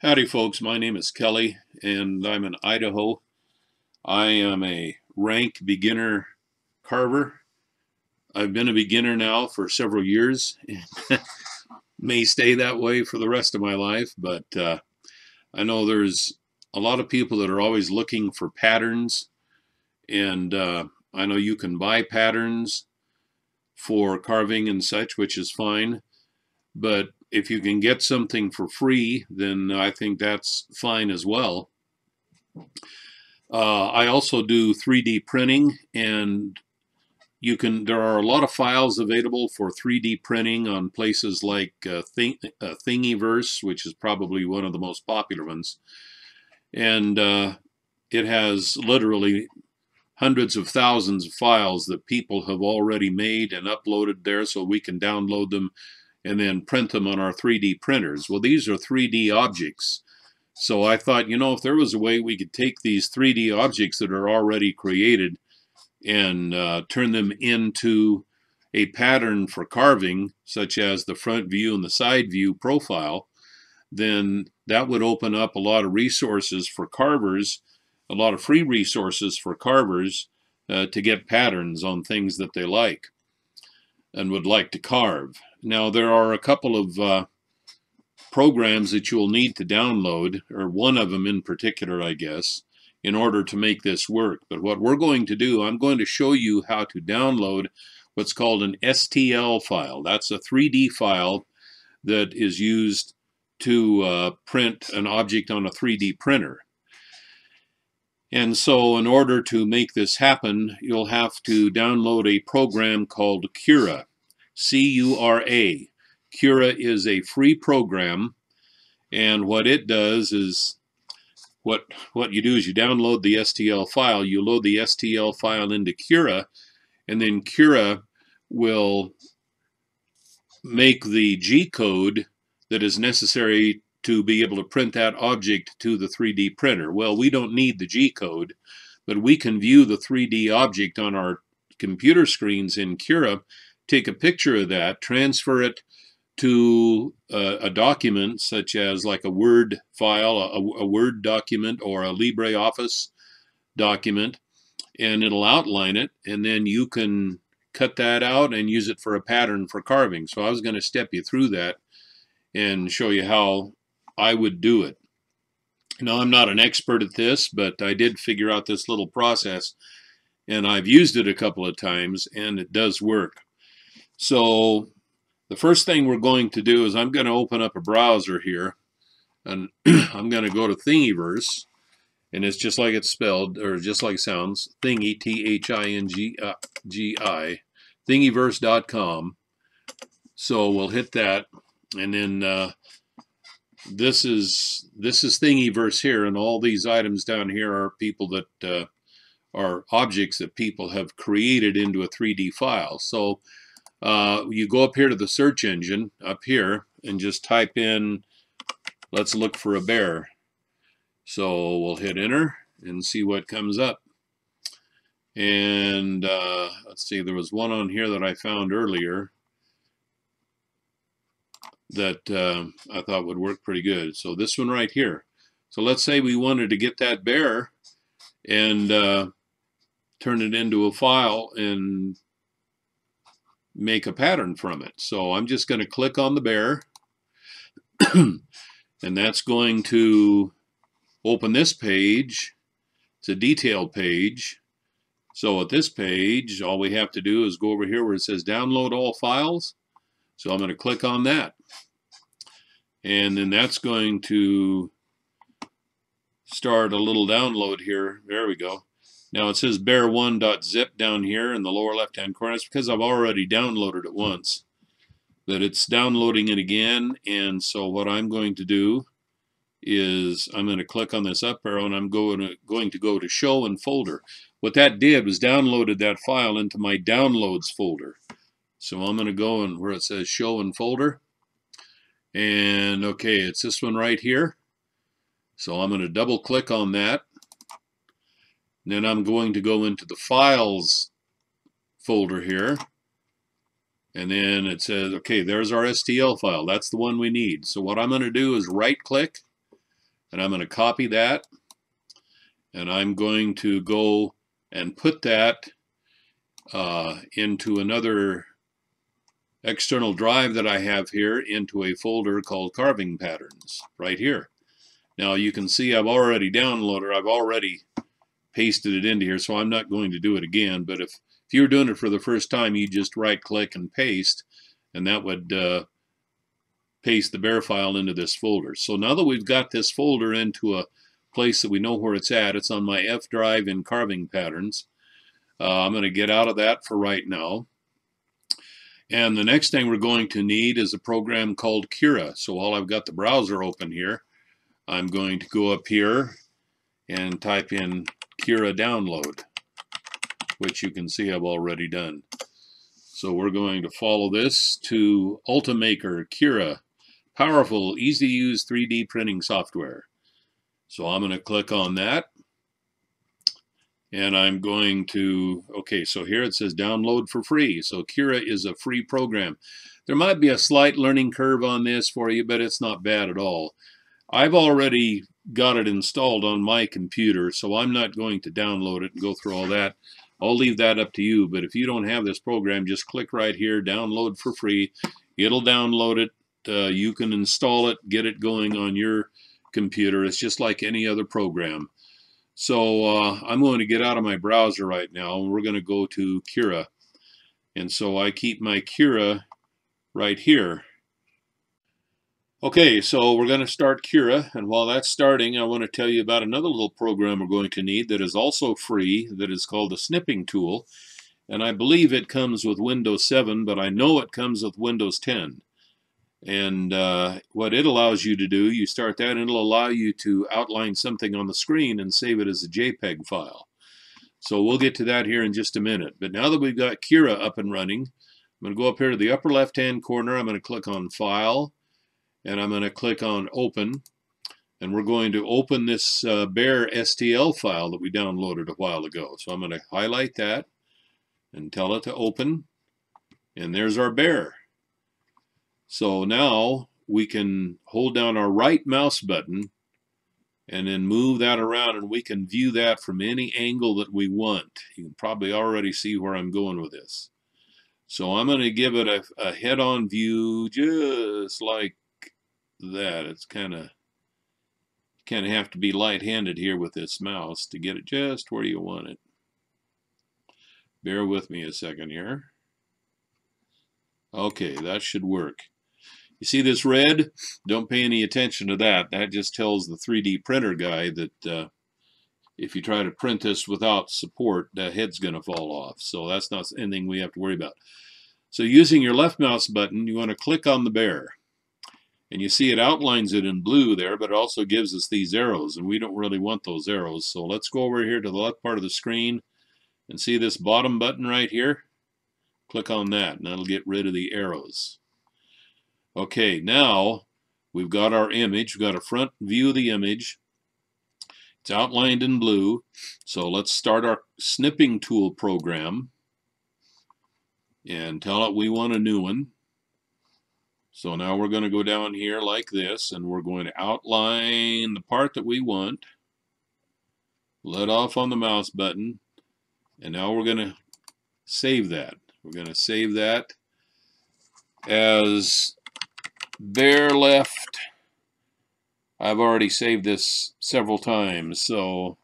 Howdy folks, my name is Kelly and I'm in Idaho. I am a rank beginner carver. I've been a beginner now for several years. May stay that way for the rest of my life, but I know there's a lot of people that are always looking for patterns, and I know you can buy patterns for carving and such, which is fine, but if you can get something for free, then I think that's fine as well. I also do 3D printing, and there are a lot of files available for 3D printing on places like Thingiverse, which is probably one of the most popular ones. And it has literally hundreds of thousands of files that people have already made and uploaded there, so we can download them and then print them on our 3D printers. Well, these are 3D objects. So I thought, you know, if there was a way we could take these 3D objects that are already created and turn them into a pattern for carving, such as the front view and the side view profile, then that would open up a lot of resources for carvers, a lot of free resources for carvers to get patterns on things that they like and would like to carve. Now, there are a couple of programs that you'll need to download, or one of them in particular, I guess, in order to make this work. But what we're going to do, I'm going to show you how to download what's called an STL file. That's a 3D file that is used to print an object on a 3D printer. And so in order to make this happen, you'll have to download a program called Cura. C-U-R-A. Cura is a free program, and what it does is, what you do is you download the STL file, you load the STL file into Cura, and then Cura will make the G-code that is necessary to be able to print that object to the 3D printer. Well, we don't need the G-code, but we can view the 3D object on our computer screens in Cura, take a picture of that, transfer it to a document such as like a Word file, a Word document, or a LibreOffice document, and it'll outline it, and then you can cut that out and use it for a pattern for carving. So I was going to step you through that and show you how I would do it. Now, I'm not an expert at this, but I did figure out this little process, and I've used it a couple of times, and it does work. So the first thing we're going to do is I'm going to open up a browser here, and I'm going to go to Thingiverse, and it's just like it's spelled, or just like it sounds, Thingy, T-H-I-N-G-I, Thingiverse.com. So we'll hit that, and then this is Thingiverse here, and all these items down here are people that are objects that people have created into a 3D file. So you go up here to the search engine up here and just type in, let's look for a bear. So we'll hit enter and see what comes up. And let's see, there was one on here that I found earlier that I thought would work pretty good. So this one right here. So let's say we wanted to get that bear and turn it into a file and make a pattern from it. So I'm just going to click on the bear and that's going to open this page. It's a detailed page. So at this page, all we have to do is go over here where it says download all files. So I'm going to click on that. And then that's going to start a little download here. There we go. Now it says bear1.zip down here in the lower left-hand corner. It's because I've already downloaded it once, that it's downloading it again. And so what I'm going to do is I'm going to click on this up arrow, and I'm going to go to show and folder. What that did was downloaded that file into my downloads folder. So I'm going to go in where it says show and folder. And okay, it's this one right here. So I'm going to double click on that. Then I'm going to go into the files folder here, and then it says, okay, there's our STL file. That's the one we need. So what I'm going to do is right click and I'm going to copy that, and I'm going to go and put that into another external drive that I have here, into a folder called Carving Patterns right here. Now you can see I've already downloaded, I've already pasted it into here, so I'm not going to do it again. But if you're doing it for the first time, you just right click and paste, and that would paste the bear file into this folder. So now that we've got this folder into a place that we know where it's at, it's on my F drive in Carving Patterns. I'm going to get out of that for right now. And the next thing we're going to need is a program called Cura. So while I've got the browser open here, I'm going to go up here and type in Cura download, which you can see I've already done. So we're going to follow this to Ultimaker Cura, powerful, easy to use 3D printing software. So I'm going to click on that. And I'm going to, okay, so here it says download for free. So Cura is a free program. There might be a slight learning curve on this for you, but it's not bad at all. I've already got it installed on my computer, so I'm not going to download it and go through all that. I'll leave that up to you, but if you don't have this program, just click right here, download for free. It'll download it. You can install it, get it going on your computer. It's just like any other program. So I'm going to get out of my browser right now, and we're going to go to Cura. And so I keep my Cura right here. Okay, so we're going to start Cura, and while that's starting, I want to tell you about another little program we're going to need that is also free, that is called the Snipping Tool. And I believe it comes with Windows 7, but I know it comes with Windows 10. And what it allows you to do, you start that and it'll allow you to outline something on the screen and save it as a JPEG file. So we'll get to that here in just a minute. But now that we've got Cura up and running, I'm going to go up here to the upper left hand corner. I'm going to click on File, and I'm going to click on Open, and we're going to open this bare STL file that we downloaded a while ago. So I'm going to highlight that and tell it to open, and there's our bare. So now we can hold down our right mouse button and then move that around, and we can view that from any angle that we want. You can probably already see where I'm going with this. So I'm going to give it a head-on view just like that. It's kind of have to be light-handed here with this mouse to get it just where you want it. Bear with me a second here. Okay, that should work. You see this red? Don't pay any attention to that. That just tells the 3D printer guy that if you try to print this without support, the head's going to fall off. So that's not anything we have to worry about. So using your left mouse button, you want to click on the bear. And you see it outlines it in blue there, but it also gives us these arrows, and we don't really want those arrows. So let's go over here to the left part of the screen and see this bottom button right here. Click on that, and that'll get rid of the arrows. Okay, now we've got our image. We've got a front view of the image. It's outlined in blue. So let's start our Snipping Tool program and tell it we want a new one. So now we're going to go down here like this, and we're going to outline the part that we want. Let off on the mouse button, and now we're going to save that. We're going to save that as bare left. I've already saved this several times, so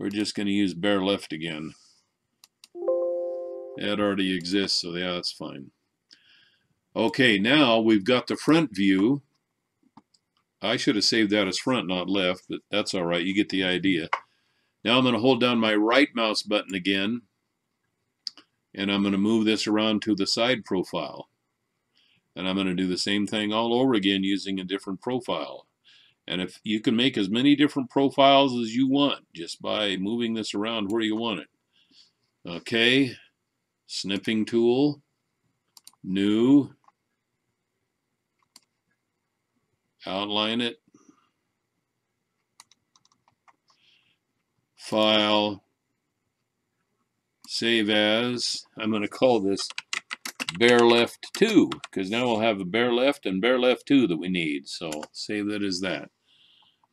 we're just going to use bare left again. That already exists, so yeah, that's fine. Okay, now we've got the front view. I should have saved that as front, not left, but that's all right. You get the idea. Now I'm going to hold down my right mouse button again, and I'm going to move this around to the side profile. And I'm going to do the same thing all over again using a different profile. And if you can make as many different profiles as you want just by moving this around where you want it. Okay, Snipping Tool, new, outline it, file, save as. I'm going to call this bare left 2, because now we'll have a bare left and bare left 2 that we need. So save that as that.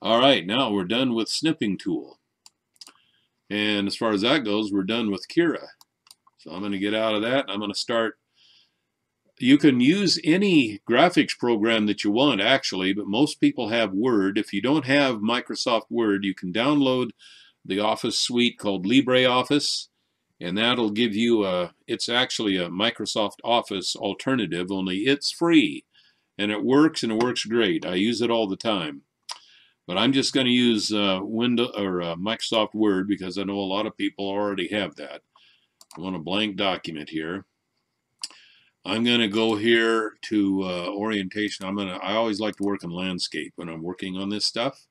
Alright, now we're done with Snipping Tool. And as far as that goes, we're done with Cura. So I'm going to get out of that. I'm going to start. You can use any graphics program that you want, actually, but most people have Word. If you don't have Microsoft Word, you can download the Office suite called LibreOffice, and that'll give you a, it's actually a Microsoft Office alternative, only it's free. And it works, and it works great. I use it all the time. But I'm just going to use Microsoft Word because I know a lot of people already have that. I want a blank document here. I'm going to go here to orientation. I always like to work in landscape when I'm working on this stuff.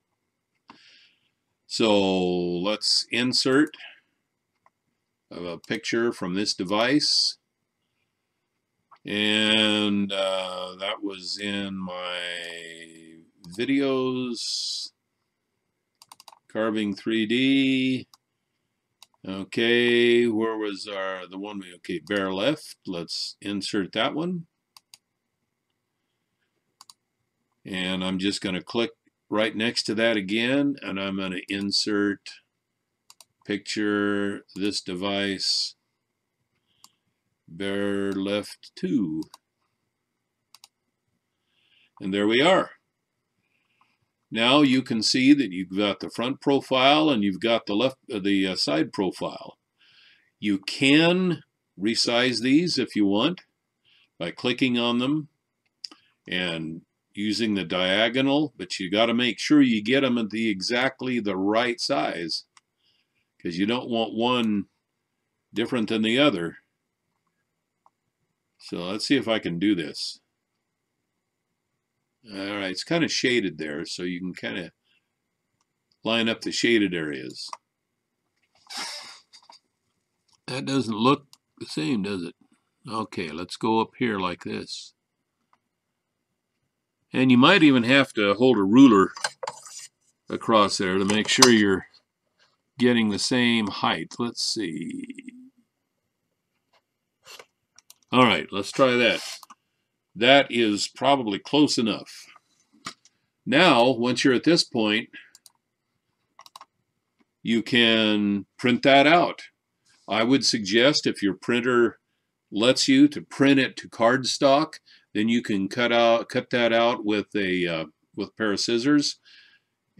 So let's insert a picture from this device. And that was in my videos, carving 3D. Okay, where was the one we, okay, bare left. Let's insert that one. And I'm just going to click right next to that again, and I'm going to insert picture, this device, bare left 2. And there we are. Now you can see that you've got the front profile and you've got the side profile. You can resize these if you want by clicking on them and using the diagonal, but you got to make sure you get them at exactly the right size, because you don't want one different than the other. So let's see if I can do this. All right, it's kind of shaded there, so you can kind of line up the shaded areas. That doesn't look the same, does it? Okay, let's go up here like this. And you might even have to hold a ruler across there to make sure you're getting the same height. Let's see. All right, let's try that. That is probably close enough. Now, once you're at this point, you can print that out. I would suggest if your printer lets you to print it to cardstock, then you can cut that out with a pair of scissors,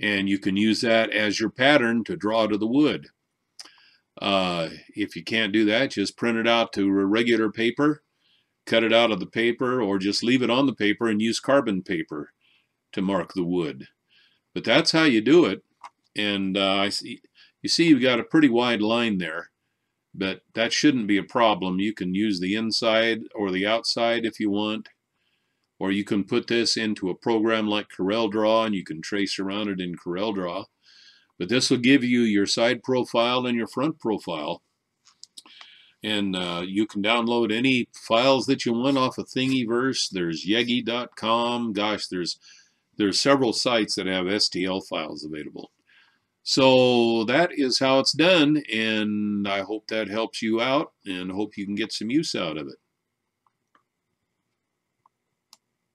and you can use that as your pattern to draw to the wood. If you can't do that, just print it out to regular paper. Cut it out of the paper, or just leave it on the paper and use carbon paper to mark the wood. But that's how you do it. And you see you've got a pretty wide line there, but that shouldn't be a problem. You can use the inside or the outside if you want, or you can put this into a program like CorelDraw and you can trace around it in CorelDraw. But this will give you your side profile and your front profile. And you can download any files that you want off of Thingiverse. There's yeggi.com. Gosh, there's several sites that have STL files available. So that is how it's done, and I hope that helps you out and hope you can get some use out of it.